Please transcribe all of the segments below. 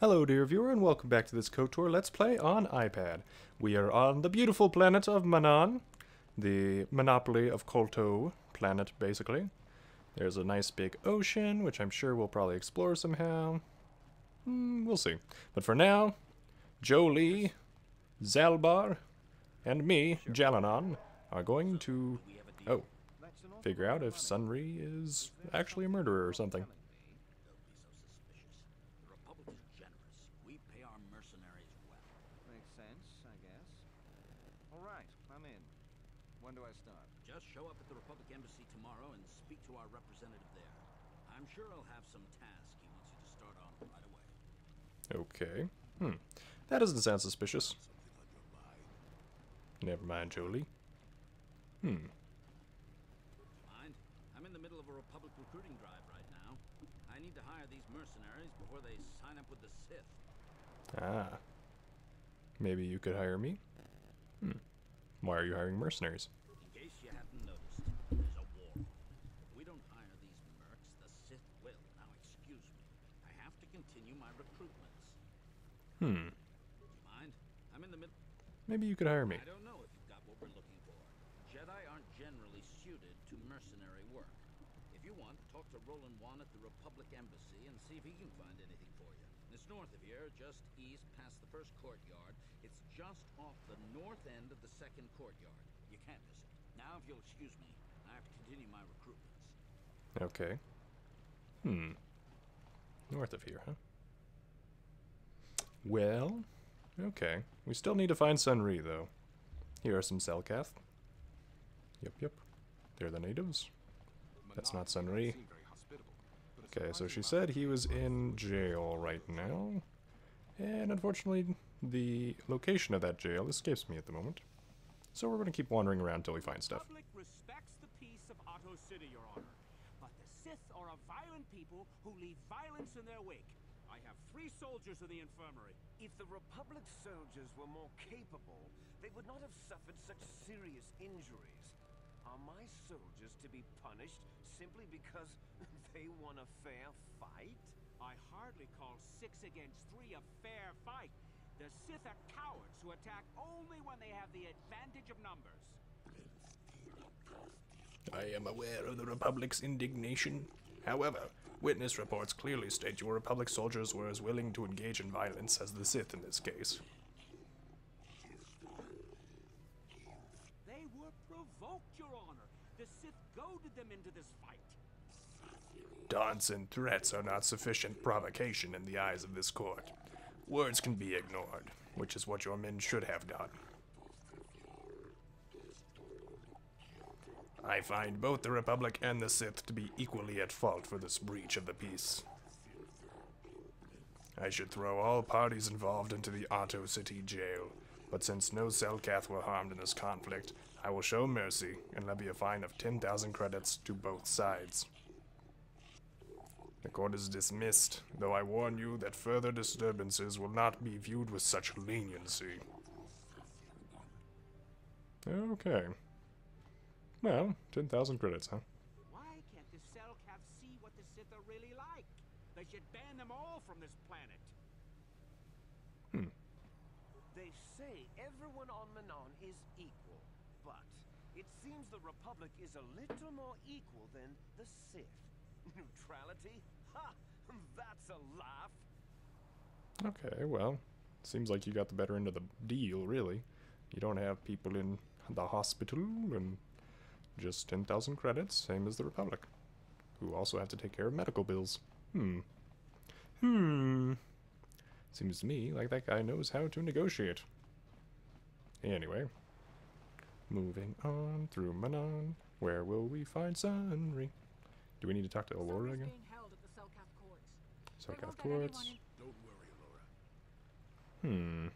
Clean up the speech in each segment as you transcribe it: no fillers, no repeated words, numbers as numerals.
Hello dear viewer and welcome back to this KOTOR Let's Play on iPad. We are on the beautiful planet of Manaan, the monopoly of Kolto planet basically. There's a nice big ocean, which I'm sure we'll probably explore somehow. We'll see. But for now, Jolee, Zaalbar, and me, Jalinon, are going to, figure out if Sunry is actually a murderer or something. When do I start? Just show up at the Republic Embassy tomorrow and speak to our representative there. I'm sure I'll have some task he wants you to start on right away. Okay. That doesn't sound suspicious. Never mind, Jolee. Mind? I'm in the middle of a Republic recruiting drive right now. I need to hire these mercenaries before they sign up with the Sith. Ah. Maybe you could hire me? Why are you hiring mercenaries? In case you haven't noticed, there's a war. If we don't hire these mercs, the Sith will. Now excuse me. I have to continue my recruitments. Mind? I'm in the middle. Maybe you could hire me. I don't know if you've got what we're looking for. Jedi aren't generally suited to mercenary work. If you want, talk to Roland Juan at the Republic Embassy and see if he can find anything for you. It's north of here, just east past the first courtyard. It's just off the north end of the second courtyard. You can't miss it. Now, if you'll excuse me, I have to continue my recruitments. Okay. North of here, huh? Well, okay. We still need to find Sunry, though. Here are some Selkath. Yep. They're the natives. That's not Sunry. Okay, so she said he was in jail right now, and unfortunately the location of that jail escapes me at the moment. So we're going to keep wandering around till we find stuff. The public respects the peace of Ahto City, Your Honor, but the Sith are a violent people who leave violence in their wake. I have 3 soldiers in the infirmary. If the Republic's soldiers were more capable, they would not have suffered such serious injuries. Are my soldiers to be punished simply because they won a fair fight? I hardly call 6 against 3 a fair fight. The Sith are cowards who attack only when they have the advantage of numbers. I am aware of the Republic's indignation. However, witness reports clearly state your Republic soldiers were as willing to engage in violence as the Sith in this case. Your Honor, the Sith goaded them into this fight. Taunts and threats are not sufficient provocation in the eyes of this court. Words can be ignored, which is what your men should have done. I find both the Republic and the Sith to be equally at fault for this breach of the peace. I should throw all parties involved into the Ahto City jail, but since no Selkath were harmed in this conflict, I will show mercy and levy a fine of 10,000 credits to both sides. The court is dismissed, though I warn you that further disturbances will not be viewed with such leniency. Okay. Well, 10,000 credits, huh? Why can't the Selkath see what the Sith are really like? They should ban them all from this planet. They say everyone on Manaan is equal. But it seems the Republic is a little more equal than the Sith. Neutrality? Ha! That's a laugh! Okay, well, seems like you got the better end of the deal, really. You don't have people in the hospital and just 10,000 credits, same as the Republic, who also have to take care of medical bills. Seems to me like that guy knows how to negotiate. Anyway. Moving on through Manaan, where will we find Sunry? Do we need to talk to Allura again? Selkath courts. Don't worry, Allura.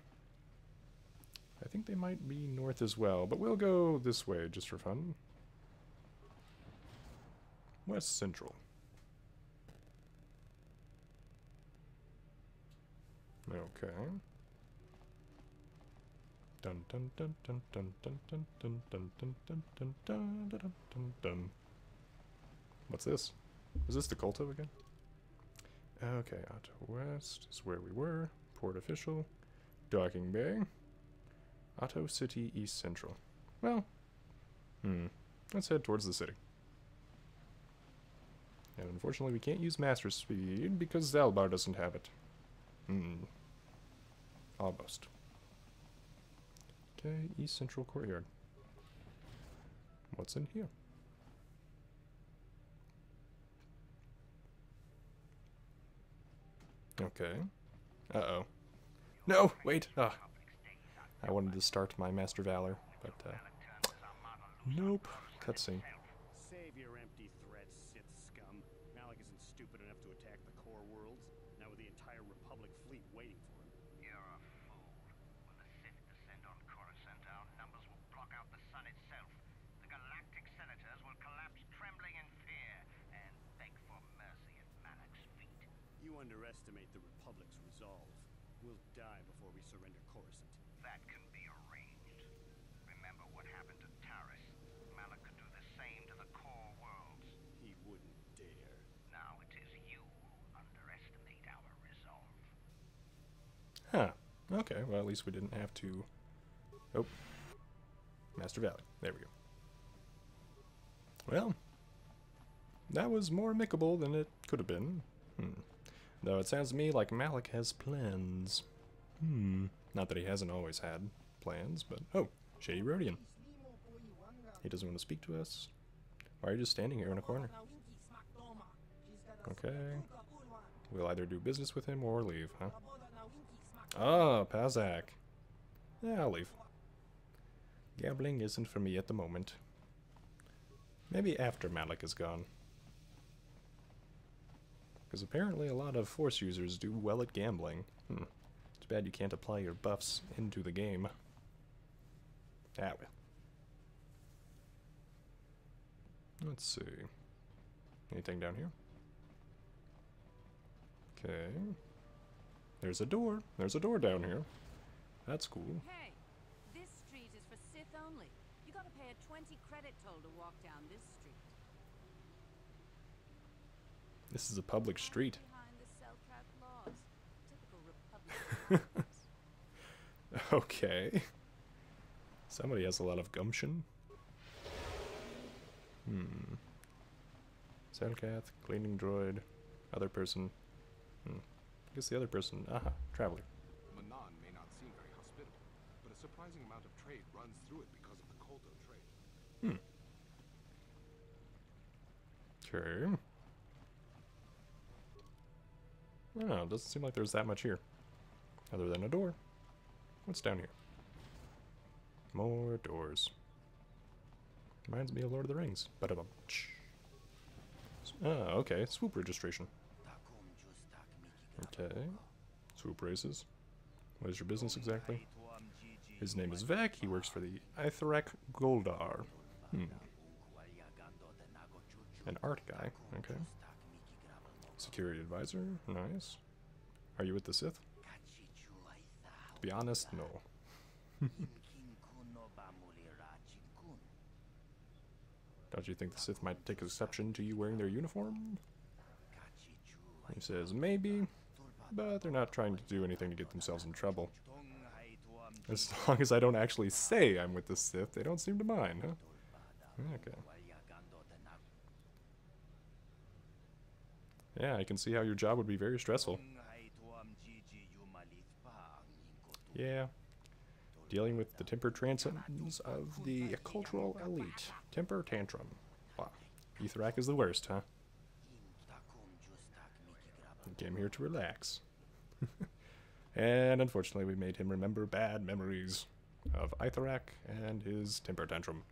I think they might be north as well, but we'll go this way just for fun. West Central. Okay. What's this? Is this the Kolto again? Okay, out to west is where we were. Port official. Docking bay. Ahto City, east central. Well, let's head towards the city. And unfortunately we can't use master speed because Zaalbar doesn't have it. Almost. Okay, east central courtyard. What's in here? Okay. Uh-oh. No! Wait! Ah. I wanted to start my Master Valor, but, nope. Cutscene. Save your empty threats, Sith scum. Malak isn't stupid enough to attack the core worlds, now with the entire Republic fleet waiting for him. You're a fool. When the Sith descend on Coruscant, our numbers will block out the sun itself. The galactic senators will collapse trembling in fear, and beg for mercy at Malak's feet. You underestimate the Republic's resolve. We'll die before we surrender Coruscant. That can be arranged. Remember what happened to Taris. Malak could do the same to the core worlds. He wouldn't dare. Now it is you who underestimate our resolve. Huh. Okay, well at least we didn't have to... Oh. Master Valley. There we go. Well. That was more amicable than it could have been. Though it sounds to me like Malak has plans. Not that he hasn't always had plans, but... Oh! Shady Rodian! He doesn't want to speak to us. Why are you just standing here in a corner? Okay. We'll either do business with him or leave, huh? Ah, Pazak! Yeah, I'll leave. Gambling isn't for me at the moment. Maybe after Malak is gone. Because apparently a lot of Force users do well at gambling. It's bad you can't apply your buffs into the game. Ah, well. Let's see. Anything down here? Okay. There's a door. There's a door down here. That's cool. Hey, this street is for Sith only. You gotta pay a 20 credit toll to walk down this street. This is a public street. Okay. Somebody has a lot of gumption. Selkath, cleaning droid, other person. I guess the other person. Aha, traveler. Manaan may not seem very hospitable, but a surprising amount of trade runs through it because of the Kolto trade. Sure. I don't know, it doesn't seem like there's that much here. Other than a door. What's down here? More doors. Reminds me of Lord of the Rings. Ba-da-bum. Ah, okay. Swoop registration. Okay. Swoop races. What is your business exactly? His name is Vec. He works for the Ithorak Guldar. An art guy. Okay. Security advisor, nice. Are you with the Sith? To be honest, no. Don't you think the Sith might take exception to you wearing their uniform? He says maybe, but they're not trying to do anything to get themselves in trouble. As long as I don't actually say I'm with the Sith, they don't seem to mind, huh? Okay. Yeah, I can see how your job would be very stressful. Yeah. Dealing with the temper tantrums of the cultural elite. Temper tantrum. Wow. Ithorak is the worst, huh? He came here to relax. And unfortunately we made him remember bad memories of Ithorak and his temper tantrum.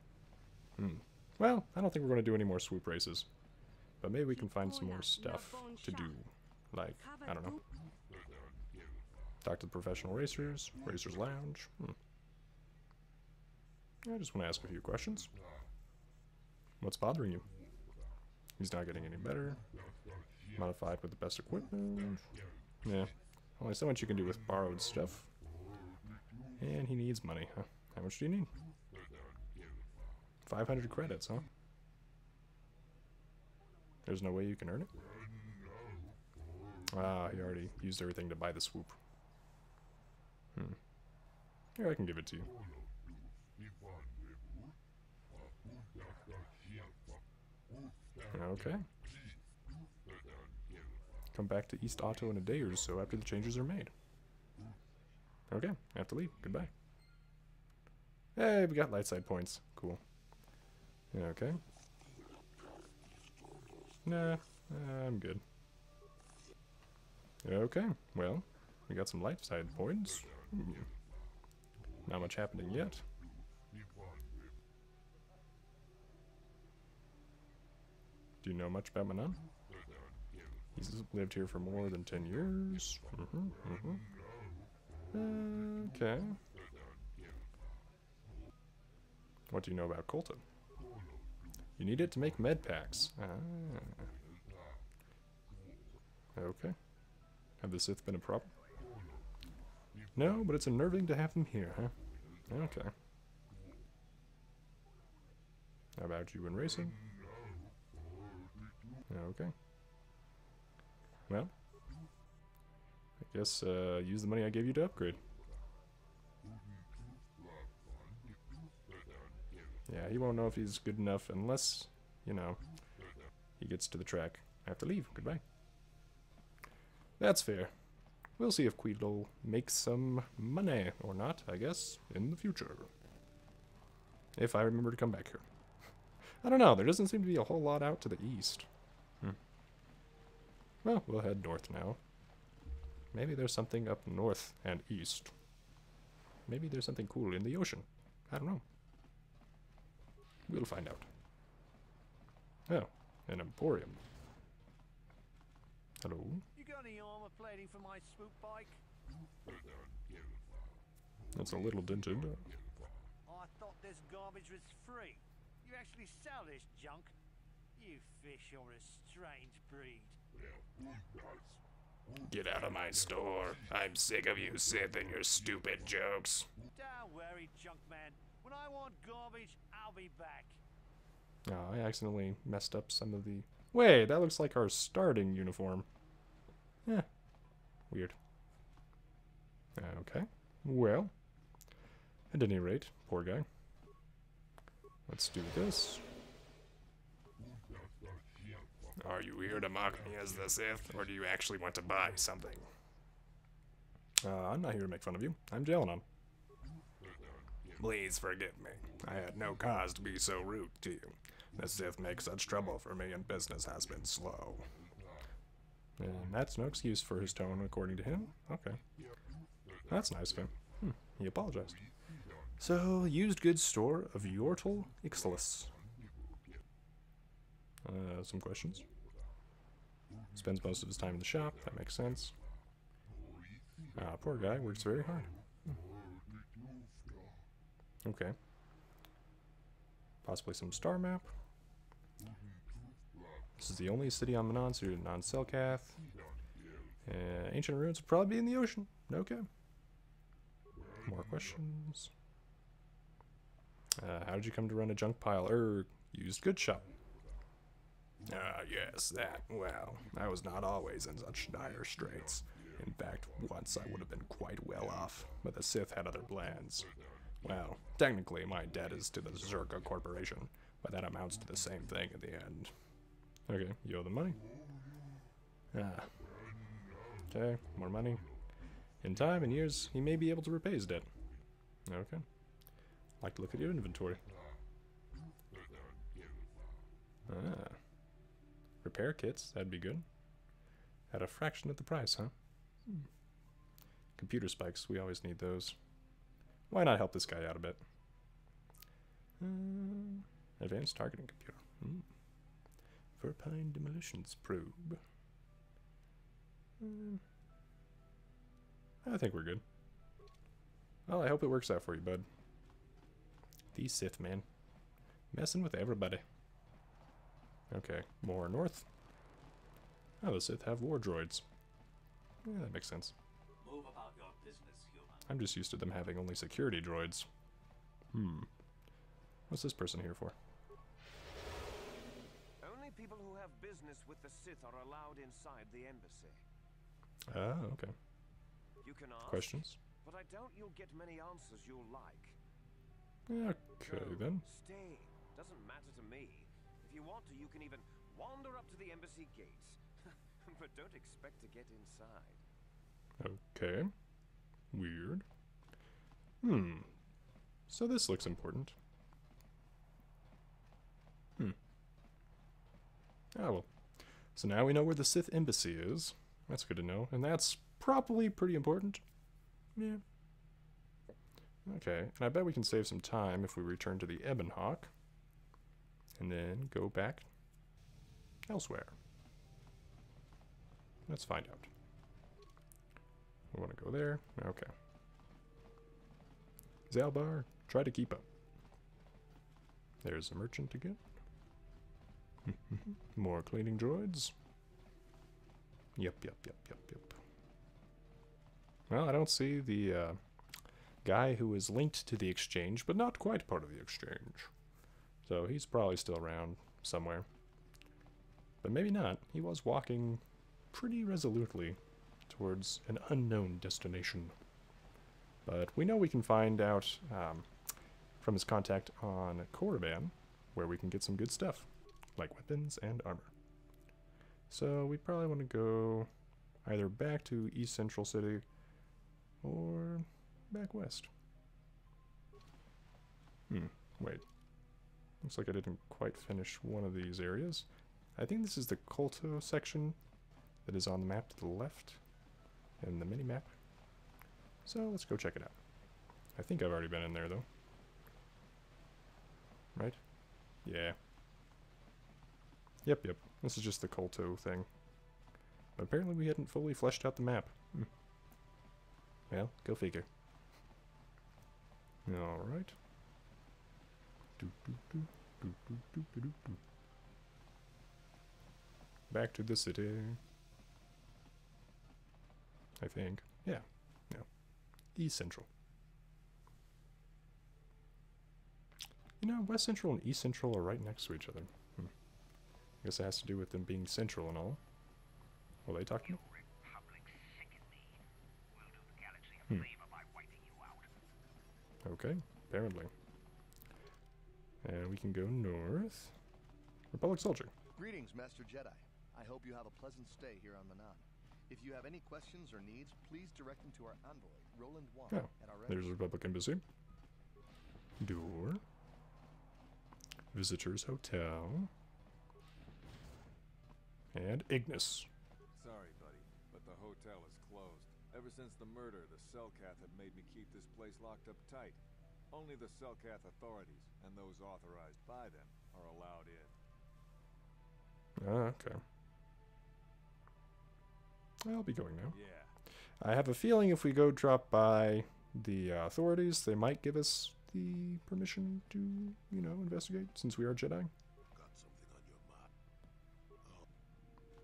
Well, I don't think we're going to do any more swoop races. But maybe we can find some more stuff to do, like, I don't know. Talk to the professional racers, Racers Lounge. I just want to ask a few questions. What's bothering you? He's not getting any better. Modified with the best equipment. Yeah, only so much you can do with borrowed stuff. And he needs money, huh? How much do you need? 500 credits, huh? There's no way you can earn it? Ah, he already used everything to buy the swoop. Hmm. Here, I can give it to you. Okay. Come back to East Ahto in a day or so after the changes are made. Okay, I have to leave. Goodbye. Hey, we got light side points. Cool. Okay. Nah, I'm good. Okay, well, we got some light side points. Ooh. Not much happening yet. Do you know much about Manaan? He's lived here for more than 10 years. Okay. What do you know about Kolto? You need it to make med packs. Ah. Okay. Have the Sith been a problem? No, but it's unnerving to have them here, huh? Okay. How about you in racing? Okay. Well, I guess use the money I gave you to upgrade. Yeah, he won't know if he's good enough unless, you know, he gets to the track. I have to leave. Goodbye. That's fair. We'll see if Queedle makes some money or not, I guess, in the future. If I remember to come back here. I don't know, there doesn't seem to be a whole lot out to the east. Hmm. Well, we'll head north now. Maybe there's something up north and east. Maybe there's something cool in the ocean. I don't know. We'll find out. Oh, an emporium. Hello? You got any armor plating for my swoop bike? That's a little dented. I thought this garbage was free. You actually sell this junk? You fish are a strange breed. Get out of my store. I'm sick of you, Sith, and your stupid jokes. Don't worry, junk man. When I want garbage, I'll be back. Oh, I accidentally messed up some of the... Wait, that looks like our starting uniform. Eh. Weird. Okay. Well. At any rate, poor guy. Let's do this. Are you here to mock me as the Sith, or do you actually want to buy something? I'm not here to make fun of you. I'm Jalinon. Please forgive me. I had no cause to be so rude to you. The Sith make such trouble for me, and business has been slow. And that's no excuse for his tone, according to him. Okay. That's nice of him. Hmm. He apologized. So, used goods store of Yortel Ixalus. Some questions? Spends most of his time in the shop, that makes sense. Ah, poor guy, works very hard. Okay. Possibly some star map. This is the only city on Manaan, so you're non Selkath. Ancient ruins would probably be in the ocean. Okay. More questions. How did you come to run a junk pile used goods shop? Ah, yes, that. Well, I was not always in such dire straits. In fact, once I would have been quite well off, but the Sith had other plans. Well, technically my debt is to the Zerka Corporation, but that amounts to the same thing in the end. Okay, you owe the money. Ah. Okay, more money. In time and years, he may be able to repay his debt. Okay. Like to look at your inventory. Ah. Repair kits, that'd be good. At a fraction of the price, huh? Hmm. Computer spikes, we always need those. Why not help this guy out a bit? Advanced targeting computer. Hmm. Verpine demolitions probe. I think we're good. Well, I hope it works out for you, bud. These Sith, man. Messing with everybody. Okay, more north. Oh, the Sith have war droids. Yeah, that makes sense. Move about your business, human. I'm just used to them having only security droids. Hmm. What's this person here for? Only people who have business with the Sith are allowed inside the embassy. Ah, okay. You can ask, questions? But I doubt you'll get many answers you'll like. Okay, no, then. Stay. Doesn't matter to me. If you want to, you can even wander up to the embassy gates. But don't expect to get inside. Okay. Weird. Hmm. So this looks important. Hmm. Ah, well. So now we know where the Sith embassy is. That's good to know. And that's probably pretty important. Yeah. Okay. And I bet we can save some time if we return to the Ebonhawk. And then go back elsewhere. Let's find out. We want to go there. Okay. Zaalbar, try to keep up. There's a merchant again. More cleaning droids. Yep. Well, I don't see the guy who is linked to the exchange, but not quite part of the exchange. So he's probably still around somewhere. But maybe not. He was walking pretty resolutely towards an unknown destination. But we know we can find out from his contact on Korriban where we can get some good stuff, like weapons and armor. So we probably want to go either back to East Central City or back west. Hmm, wait. Looks like I didn't quite finish one of these areas. I think this is the Kolto section that is on the map to the left and the mini-map. So let's go check it out. I think I've already been in there, though. Right? Yeah. Yep. This is just the Kolto thing. But apparently we hadn't fully fleshed out the map. Hmm. Well, go figure. Alright. Back to the city. I think. Yeah. No. East Central. You know, West Central and East Central are right next to each other. Hmm. I guess it has to do with them being central and all. Will they talk to me? Hmm. Okay, apparently. And we can go north. Republic Soldier. Greetings, Master Jedi. I hope you have a pleasant stay here on Manaan. If you have any questions or needs, please direct them to our envoy, Roland Juan, at our there's the Republic Embassy. Door. Visitors Hotel. And Ignis. Sorry, buddy, but the hotel is closed. Ever since the murder, the Selkath have made me keep this place locked up tight. Only the Selkath authorities, and those authorized by them, are allowed in. Ah, okay. I'll be going now. Yeah. I have a feeling if we go drop by the authorities, they might give us the permission to, you know, investigate, since we are Jedi. Got something on your mind. Oh.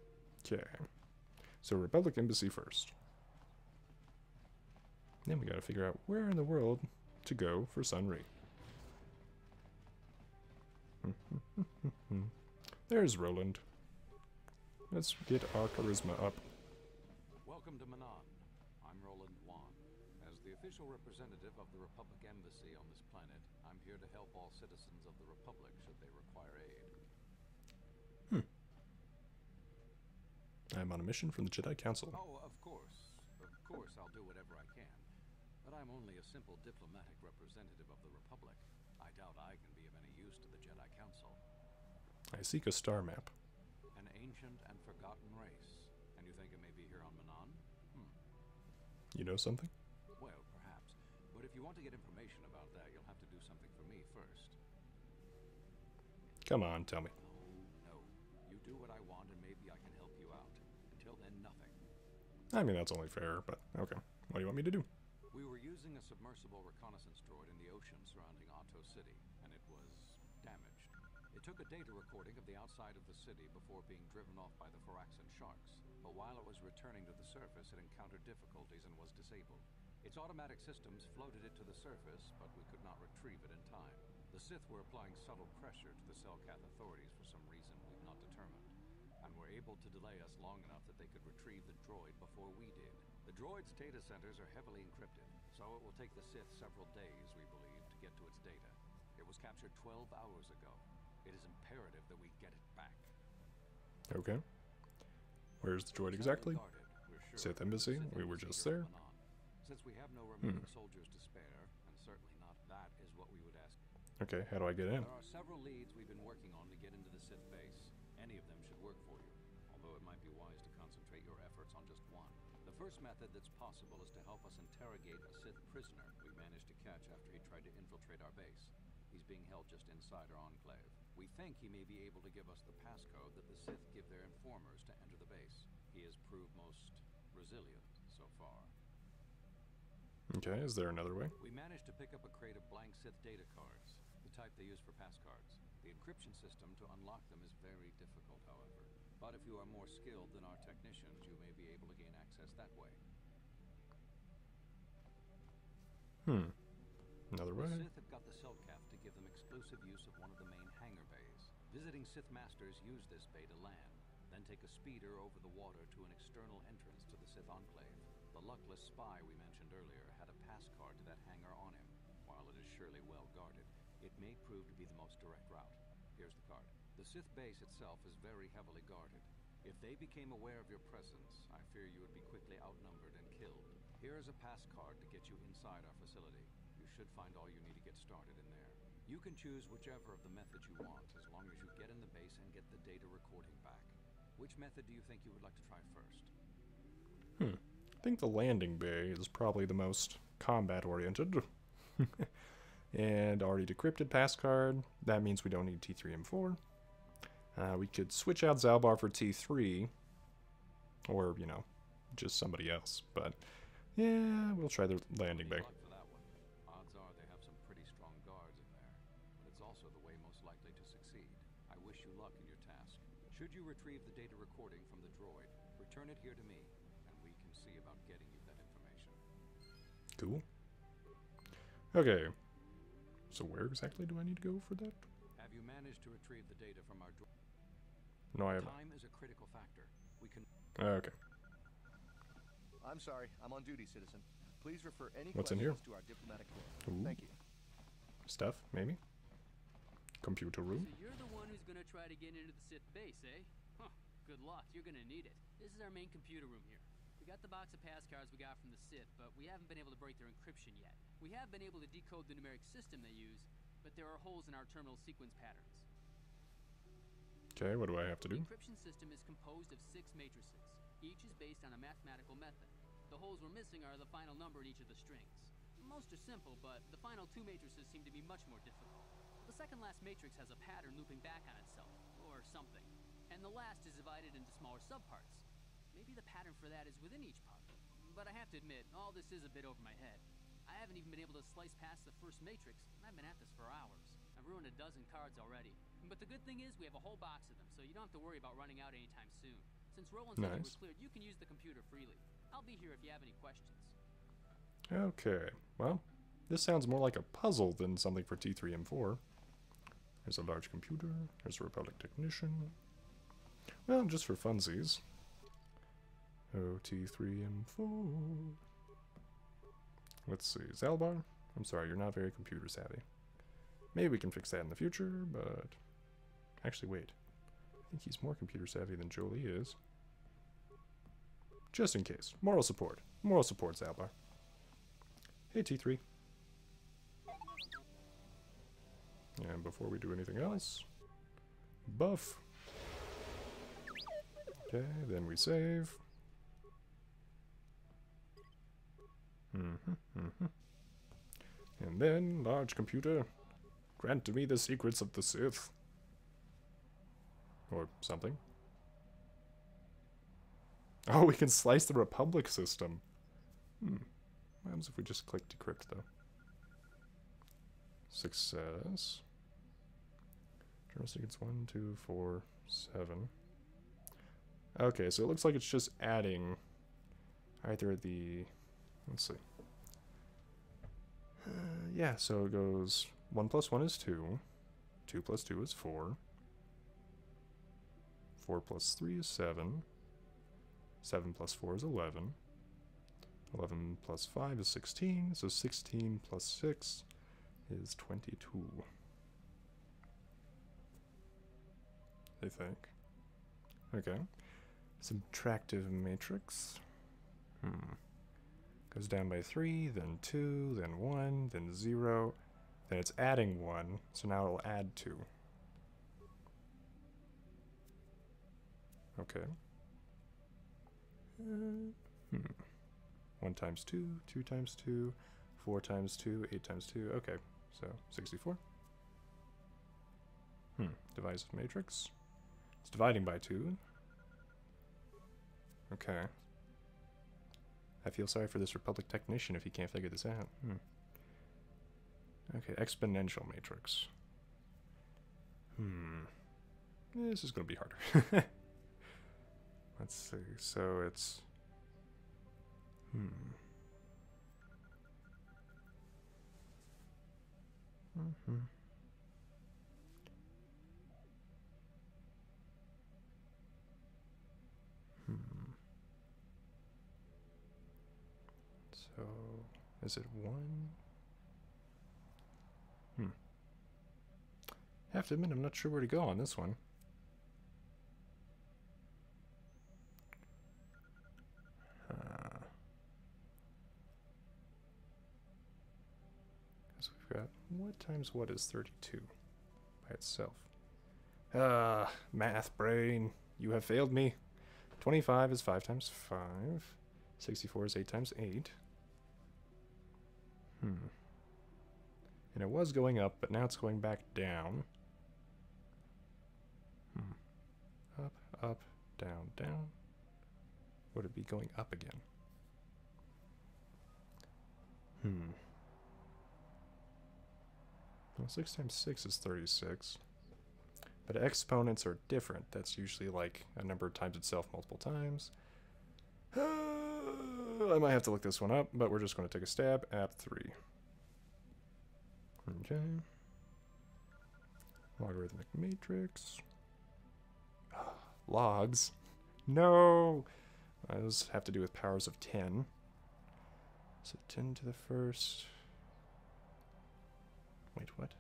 Okay. So Republic Embassy first. Then we gotta figure out where in the world to go for Sunry. There's Roland. Let's get our charisma up. Welcome to Manaan. I'm Roland Wann. As the official representative of the Republic Embassy on this planet, I'm here to help all citizens of the Republic should they require aid. Hmm. I'm on a mission from the Jedi Council. Oh, of course. Of course, I'll do whatever I can. But I'm only a simple diplomatic representative of the Republic. I doubt I can be of any use to the Jedi Council. I seek a star map. An ancient and forgotten race. And you think it may be here on Manaan? Hmm. You know something? Well, perhaps. But if you want to get information about that, you'll have to do something for me first. Come on, tell me. No. You do what I want and maybe I can help you out. Until then, nothing. I mean, that's only fair, but okay. What do you want me to do? We were using a submersible reconnaissance droid in the ocean surrounding Ahto City, and it was damaged. It took a data recording of the outside of the city before being driven off by the firaxan sharks, but while it was returning to the surface, it encountered difficulties and was disabled. Its automatic systems floated it to the surface, but we could not retrieve it in time. The Sith were applying subtle pressure to the Selkath authorities for some reason we've not determined. and were able to delay us long enough that they could retrieve the droid before we did. The droid's data centers are heavily encrypted, so it will take the Sith several days, we believe, to get to its data. It was captured 12 hours ago. It is imperative that we get it back. Okay. Where's the droid exactly? Sith Embassy. We were just there. Since we have no remaining soldiers to spare, and certainly not that is what we would ask. Okay, how do I get in? There are several leads we've been working on to get into the Sith base. Any of them should work for you, although it might be wise to concentrate your efforts on just one. The first method that's possible is to help us interrogate a Sith prisoner we managed to catch after he tried to infiltrate our base. He's being held just inside our enclave. We think he may be able to give us the passcode that the Sith give their informers to enter the base. He has proved most resilient so far. Okay, is there another way? We managed to pick up a crate of blank Sith data cards, the type they use for passcards. The encryption system to unlock them is very difficult, however. But if you are more skilled than our technicians, you may be able to gain access that way. Another way? The Sith have got the Selkath to give them exclusive use of one of the main hangar bays. Visiting Sith Masters use this bay to land, then take a speeder over the water to an external entrance to the Sith Enclave. The luckless spy we mentioned earlier had a passcard to that hangar on him. While it is surely well guarded, it may prove to be the most direct route. Here's the card. The Sith base itself is very heavily guarded. If they became aware of your presence, I fear you would be quickly outnumbered and killed. Here is a passcard to get you inside our facility. You should find all you need to get started in there. You can choose whichever of the methods you want, as long as you get in the base and get the data recording back. Which method do you think you would like to try first? I think the landing bay is probably the most combat-oriented. And already decrypted passcard. That means we don't need T3M4. We could switch out Zaalbar for T3. Or, you know, just somebody else. But, yeah, we'll try the landing bay. Odds are they have some pretty strong guards in there. But it's also the way most likely to succeed. I wish you luck in your task. Should you retrieve the data recording from the droid, return it here to me, and we can see about getting you that information. Cool. Okay. So where exactly do I need to go for that? Have you managed to retrieve the data from our droid? No, I haven't. Time is a critical factor. We can... Okay. I'm sorry. I'm on duty, citizen. Please refer any questions to our diplomatic corps. Thank you. Stuff, maybe? Computer room. So you're the one who's going to try to get into the Sith base, eh? Huh. Good luck. You're going to need it. This is our main computer room here. We got the box of passcards we got from the Sith, but we haven't been able to break their encryption yet. We have been able to decode the numeric system they use, but there are holes in our terminal sequence patterns. Okay, what do I have to do? The encryption system is composed of 6 matrices. Each is based on a mathematical method. The holes we're missing are the final number in each of the strings. Most are simple, but the final 2 matrices seem to be much more difficult. The second last matrix has a pattern looping back on itself, or something. And the last is divided into smaller subparts. Maybe the pattern for that is within each part. But I have to admit, all this is a bit over my head. I haven't even been able to slice past the first matrix, and I've been at this for hours. I've ruined a dozen cards already. But the good thing is we have a whole box of them, so you don't have to worry about running out anytime soon. Since Roland's order was cleared, you can use the computer freely. I'll be here if you have any questions. Okay, well, this sounds more like a puzzle than something for T3M4. There's a large computer, there's a Republic technician. Well, just for funsies. Oh, T3M4. Let's see, Zaalbar? I'm sorry, you're not very computer savvy. Maybe we can fix that in the future, but... Actually, wait. I think he's more computer savvy than Jolee is. Just in case. Moral support. Moral support, Zaalbar. Hey, T3. And before we do anything else... Buff! Okay, then we save. And then, large computer, grant to me the secrets of the Sith. Or something. Oh, we can slice the Republic system. What happens if we just click decrypt, though? Success. Journal sequence 1, 2, 4, 7. Okay, so it looks like it's just adding either the... Let's see. Yeah, so it goes 1 plus 1 is 2. 2 plus 2 is 4. 4 plus 3 is 7. 7 plus 4 is 11. 11 plus 5 is 16. So 16 plus 6 is 22. I think. Okay. Subtractive matrix. Goes down by 3, then 2, then 1, then 0. Then it's adding 1, so now it'll add 2. Okay. 1 times 2, 2 times 2, 4 times 2, 8 times 2. Okay, so 64. Divisive matrix. It's dividing by 2. Okay. I feel sorry for this Republic technician if he can't figure this out. Okay, exponential matrix. This is going to be harder. Let's see, so it's... So, is it 1? Have to admit, I'm not sure where to go on this one. Because we've got what times what is 32 by itself. Math brain, you have failed me. 25 is 5 times 5. 64 is 8 times 8. And it was going up, but now it's going back down. Up, up, down, down. Would it be going up again? Well, 6 times 6 is 36. But exponents are different. That's usually like a number times itself multiple times. I might have to look this one up, but we're just going to take a stab at 3. Okay. Logarithmic matrix. Logs. No! Those have to do with powers of 10. So 10 to the first... Wait, what?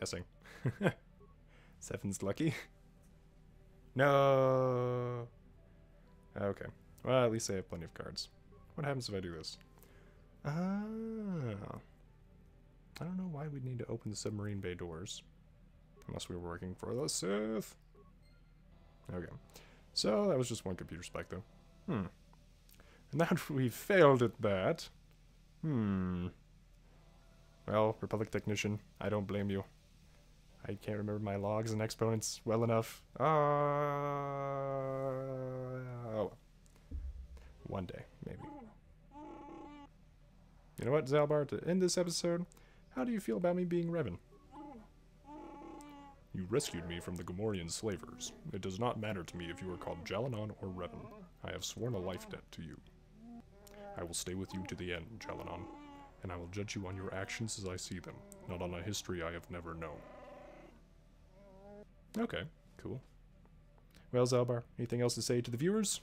Guessing. 7's lucky. No! Okay. Well, at least I have plenty of cards. What happens if I do this? I don't know why we'd need to open the submarine bay doors. Unless we were working for the Sith. Okay. So, that was just one computer spike, though. And now we've failed at that. Well, Republic Technician, I don't blame you. I can't remember my logs and exponents well enough. Oh. One day, maybe. You know what, Zaalbar, to end this episode, how do you feel about me being Revan? You rescued me from the Gamorrean slavers. It does not matter to me if you are called Jalinon or Revan. I have sworn a life debt to you. I will stay with you to the end, Jalinon, and I will judge you on your actions as I see them, not on a history I have never known. Okay, cool. Well, Zaalbar, anything else to say to the viewers?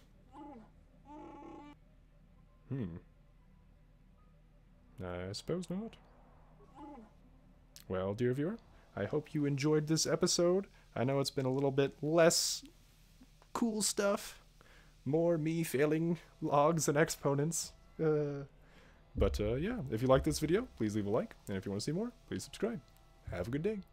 I suppose not. Well, dear viewer, I hope you enjoyed this episode. I know it's been a little bit less cool stuff. More me failing logs and exponents. But yeah, if you like this video, please leave a like. And if you want to see more, please subscribe. Have a good day.